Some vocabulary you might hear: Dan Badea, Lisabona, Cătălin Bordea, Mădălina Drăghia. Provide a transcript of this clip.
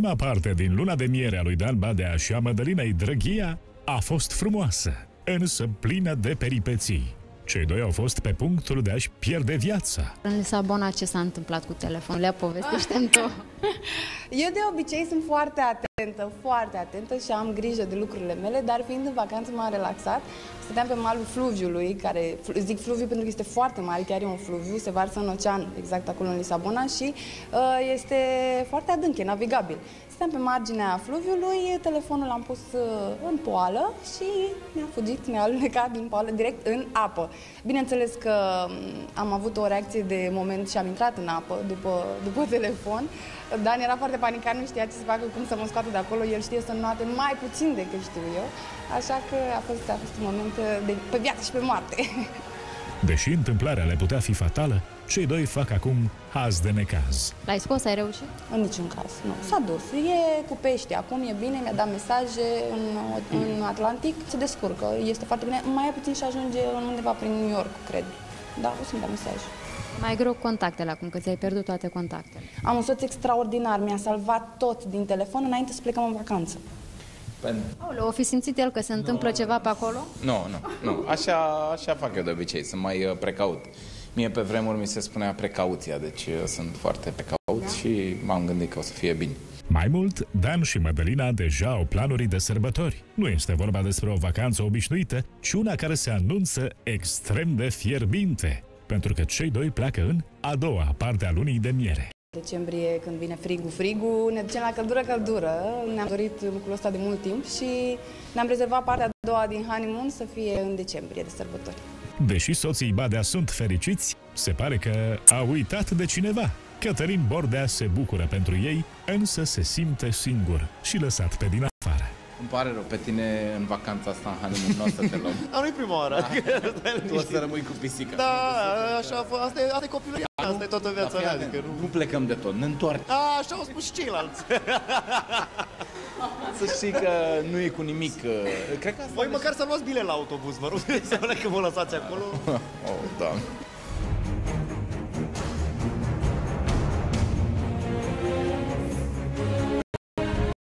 Prima parte din luna de miere a lui Dan Badea și a Mădălinei Drăghia a fost frumoasă, însă plină de peripeții. Cei doi au fost pe punctul de a-și pierde viața. În Lisabona ce s-a întâmplat cu telefonul? Le povestește-mi tot. Eu de obicei sunt foarte atentă și am grijă de lucrurile mele, dar fiind în vacanță m-am relaxat. Stăteam pe malul fluviului, care zic fluviu pentru că este foarte mare, chiar e un fluviu, se varsă în ocean, exact acolo în Lisabona, și este foarte adânc, e navigabil. Stăteam pe marginea fluviului, telefonul l-am pus în poală și mi-a fugit, mi-a alunecat din poală direct în apă. Bineînțeles că am avut o reacție de moment și am intrat în apă după telefon. Dan era foarte panicat, nu știa ce să facă, cum să mă scoată de acolo, el știe să înoate mai puțin decât știu eu, așa că a fost un moment pe viață și pe moarte. Deși întâmplarea le putea fi fatală, cei doi fac acum haz de necaz. L-ai scos, ai reușit? În niciun caz, nu. S-a dus, e cu pește, acum e bine, mi-a dat mesaje în Atlantic, se descurcă, este foarte bine, mai puțin și ajunge undeva prin New York, cred. Da, o să-mi dea mesaje. Mai greu contactele acum, că ți-ai pierdut toate contactele. Am un soț extraordinar, mi-a salvat tot din telefon înainte să plecăm în vacanță. Aoleu, o fi simțit el că se întâmplă ceva pe acolo? Nu. Așa fac eu de obicei, să mai precaut. Mie pe vremuri mi se spunea precauția, deci sunt foarte precaut, da? Și m-am gândit că o să fie bine. Mai mult, Dan și Mădălina deja au planuri de sărbători. Nu este vorba despre o vacanță obișnuită, ci una care se anunță extrem de fierbinte, pentru că cei doi pleacă în a doua parte a lunii de miere. Decembrie, când vine frigul, ne ducem la căldură. Ne-am dorit lucrul ăsta de mult timp și ne-am rezervat partea a doua din honeymoon să fie în decembrie de sărbători. Deși soții Badea sunt fericiți, se pare că a uitat de cineva. Cătălin Bordea se bucură pentru ei, însă se simte singur și lăsat pe din afară. Îmi pare rău, pe tine în vacanța asta, în honeymoon, nu o să te luăm. Nu e prima oară. Tu o să rămâi cu pisica. Da, așa a fost. Asta e copilăria. Asta e toată viața mea. Nu plecăm de tot, ne întoarcem. Așa au spus și ceilalți. Să știi că nu e cu nimic. Cred că voi măcar să luați bilet la autobuz, vă rog. Că vă lăsați acolo. Oh, da.